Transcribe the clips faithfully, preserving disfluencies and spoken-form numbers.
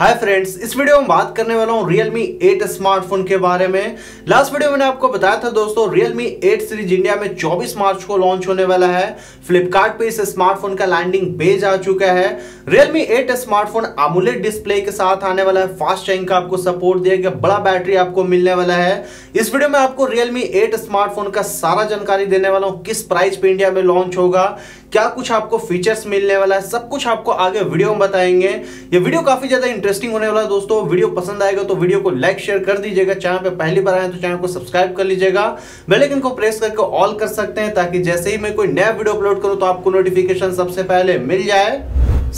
Hi friends, इस video में बात करने वाला हूँ Realme एट स्मार्टफोन के बारे में। लास्ट वीडियो मैंने आपको बताया था दोस्तों, Realme एट सीरीज इंडिया में चौबीस मार्च को लॉन्च होने वाला है। फ्लिपकार्ट पे इस स्मार्टफोन का लैंडिंग पेज आ चुका है। Realme eight smartphone AMOLED display के साथ आने वाला है। फास्ट चार्जिंग का आपको सपोर्ट दिया गया, बड़ा बैटरी आपको मिलने वाला है। इस वीडियो में आपको Realme एट स्मार्टफोन का सारा जानकारी देने वाला हूँ, किस प्राइस पे इंडिया में लॉन्च होगा, क्या कुछ आपको फीचर्स मिलने वाला है, सब कुछ आपको आगे वीडियो में बताएंगे। ये वीडियो काफी ज्यादा इंटरेस्टिंग होने वाला है दोस्तों। वीडियो पसंद आएगा तो वीडियो को लाइक शेयर कर दीजिएगा। चैनल पे पहली बार आए तो चैनल को सब्सक्राइब कर लीजिएगा। बेल आइकन को प्रेस करके ऑल कर सकते हैं, ताकि जैसे ही मैं कोई नया वीडियो अपलोड करूं तो आपको नोटिफिकेशन सबसे पहले मिल जाए।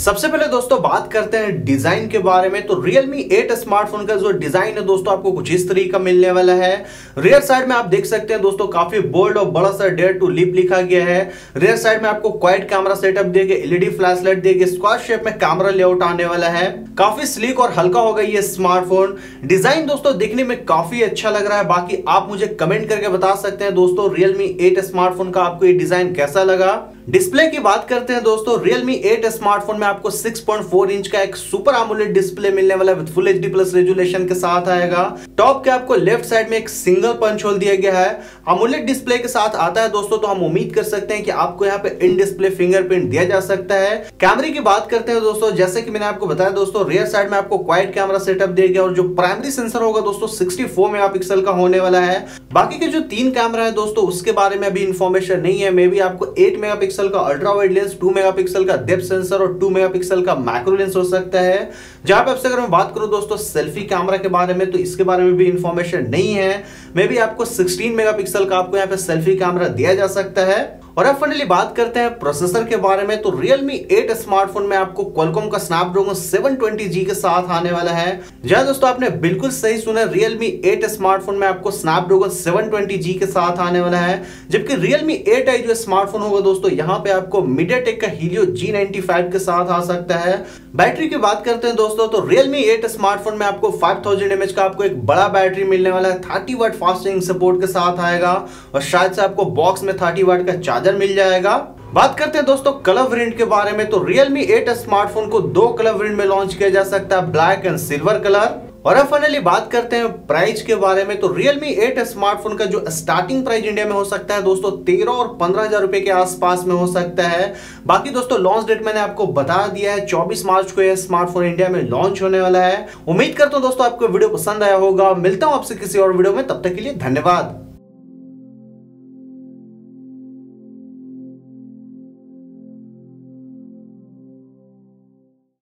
सबसे पहले दोस्तों बात करते हैं डिजाइन के बारे में। तो Realme एट स्मार्टफोन का जो डिजाइन है दोस्तों, आपको कुछ इस तरीके का मिलने वाला है। रियर साइड में आप देख सकते हैं दोस्तों, काफी बोल्ड और बड़ा सा डेयर टू लीप लिखा गया है। रियर साइड में आपको क्वाइट कैमरा सेटअप दिया गया, एलईडी फ्लैशलाइट दिया गया, स्क्वायर शेप में कैमरा लेआउट आने वाला है। काफी स्लीक और हल्का होगा ये स्मार्टफोन। डिजाइन दोस्तों दिखने में काफी अच्छा लग रहा है। बाकी आप मुझे कमेंट करके बता सकते हैं दोस्तों, Realme एट स्मार्टफोन का आपको ये डिजाइन कैसा लगा। डिस्प्ले की बात करते हैं दोस्तों, Realme एट स्मार्टफोन में आपको सिक्स पॉइंट फोर इंच का एक सुपर AMOLED डिस्प्ले मिलने वाला है, with full HD plus resolution के साथ आएगा। टॉप के आपको लेफ्ट साइड में एक सिंगल पंच होल दिया गया है। AMOLED डिस्प्ले के साथ आता है दोस्तों, तो हम उम्मीद कर सकते हैं कि आपको यहाँ पे इन डिस्प्ले फिंगरप्रिंट दिया जा सकता है। कैमरे की बात करते हैं दोस्तों, जैसे कि मैंने आपको बताया दोस्तों, रियर साइड में आपको क्वाइट कैमरा सेटअप दिया गया, और जो प्राइमरी सेंसर होगा दोस्तों सिक्सटी फोर मेगा पिक्सल का होने वाला है। बाकी के जो तीन कैमरा है दोस्तों, उसके बारे में अभी इन्फॉर्मेशन नहीं है। मे भी आपको एट मेगा पिक्सल का ultra wide lens, two megapixel का डेप्थ सेंसर और टू मेगा पिक्सल का मैक्रो लेंस हो सकता है। जहां पे आपसे अगर मैं बात करूं दोस्तों सेल्फी कैमरा के बारे में, तो इसके बारे में भी इंफॉर्मेशन नहीं है। मे भी आपको सिक्सटीन मेगा पिक्सल का आपको यहाँ पे सेल्फी कैमरा दिया जा सकता है। और अब फाइनली बात करते हैं प्रोसेसर के बारे में। तो Realme एट स्मार्टफोन में आपको क्वालकॉम का स्नैपड्रैगन सेवन ट्वेंटी जी के साथ आने वाला है। जहां दोस्तों आपने बिल्कुल सही सुना, Realme एट स्मार्टफोन में आपको स्नैपड्रैगन सेवन ट्वेंटी जी के साथ आने वाला है। जबकि Realme एट आई जो स्मार्टफोन होगा दोस्तों, यहाँ पे आपको मीडियाटेक का हीलियो जी नाइंटी फाइव के साथ आ सकता है। बैटरी की बात करते हैं दोस्तों, तो Realme एट स्मार्टफोन में आपको फाइव थाउजेंड एम एच का आपको एक बड़ा बैटरी मिलने वाला है। Thirty watt fast charging support के साथ आएगा, और शायद से आपको बॉक्स में थर्टी वाट का चार्ज मिल जाएगा। बात करते हैं दोस्तों कलर वेरिएंट के बारे में। तो Realme एट स्मार्टफोन को दो कलर वेरिएंट में लॉन्च किया जा सकता है, ब्लैक एंड सिल्वर कलर। और अब फाइनली बात करते हैं प्राइस के बारे में। तो Realme एट स्मार्टफोन का जो स्टार्टिंग प्राइस इंडिया में हो सकता है दोस्तों, तेरह और पंद्रह हजार रुपए के आसपास में हो सकता है। बाकी दोस्तों लॉन्च डेट मैंने आपको बता दिया है, चौबीस मार्च को यह स्मार्टफोन इंडिया में लॉन्च होने वाला है। उम्मीद करता हूँ दोस्तों आपको वीडियो पसंद आया होगा। मिलता हूँ आपसे किसी और वीडियो में, तब तक के लिए धन्यवाद।